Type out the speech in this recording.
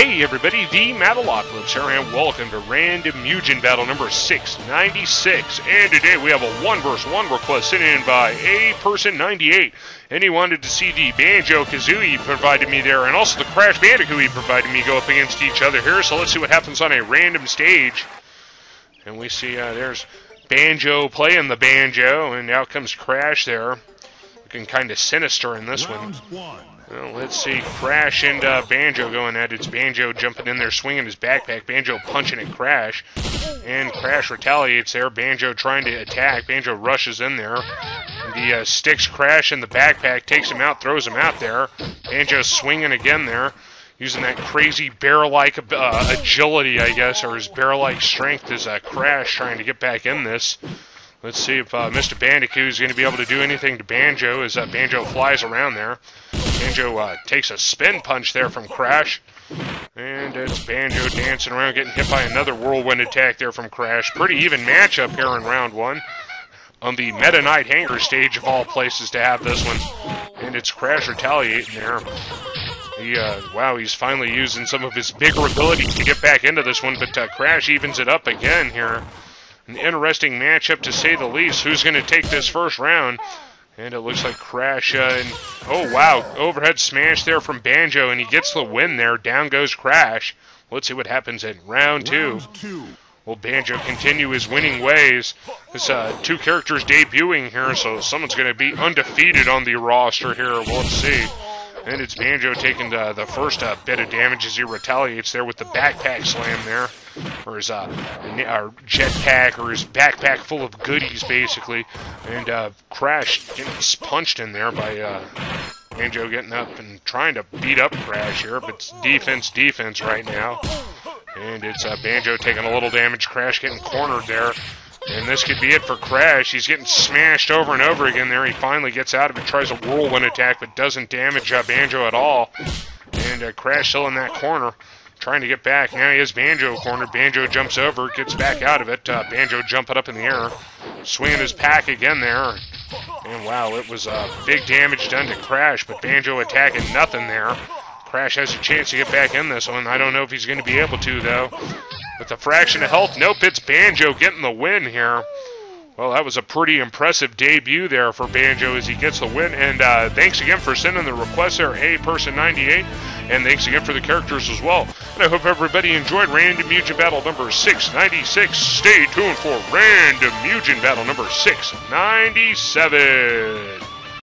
Hey everybody, TheMattalocalypse here, and welcome to Random Mugen Battle number 696. And today we have a 1-vs-1 request sent in by Aperson98. And he wanted to see the Banjo-Kazooie provided me there, and also the Crash Bandicoot provided me go up against each other here. So let's see what happens on a random stage. And we see there's Banjo playing the banjo, and out comes Crash there. Looking kind of sinister in this one. Well, let's see, Crash and Banjo going at it. It's Banjo jumping in there, swinging his backpack. Banjo punching at Crash. And Crash retaliates there. Banjo trying to attack. Banjo rushes in there. He sticks Crash in the backpack, takes him out, throws him out there. Banjo's swinging again there, using that crazy bear-like agility, I guess, or his bear-like strength as Crash trying to get back in this. Let's see if Mr. Bandicoot is going to be able to do anything to Banjo as Banjo flies around there. Banjo takes a spin punch there from Crash. And it's Banjo dancing around, getting hit by another whirlwind attack there from Crash. Pretty even matchup here in round one. On the Meta Knight Hanger stage of all places to have this one. And it's Crash retaliating there. He, wow, he's finally using some of his bigger abilities to get back into this one. But Crash evens it up again here. An interesting matchup to say the least. Who's going to take this first round? And it looks like Crash, oh wow, overhead smash there from Banjo, and he gets the win there. Down goes Crash. Let's see what happens in round two. Will Banjo continue his winning ways? It's two characters debuting here, so someone's going to be undefeated on the roster here. Well, let's see. And it's Banjo taking the first bit of damage as he retaliates there with the backpack slam there. Or his jetpack, or his backpack full of goodies, basically. And Crash gets punched in there by Banjo getting up and trying to beat up Crash here. But it's defense right now. And it's Banjo taking a little damage. Crash getting cornered there. And this could be it for Crash. He's getting smashed over and over again there. He finally gets out of it, tries a whirlwind attack, but doesn't damage Banjo at all. And Crash still in that corner, trying to get back. Now he has Banjo cornered. Banjo jumps over, gets back out of it. Banjo jumping up in the air, swinging his pack again there. And wow, it was big damage done to Crash, but Banjo attacking nothing there. Crash has a chance to get back in this one. I don't know if he's going to be able to, though. With a fraction of health, nope, it's Banjo getting the win here. Well, that was a pretty impressive debut there for Banjo as he gets the win. And thanks again for sending the request there, Aperson98. And thanks again for the characters as well. And I hope everybody enjoyed Random Mugen Battle number 696. Stay tuned for Random Mugen Battle number 697.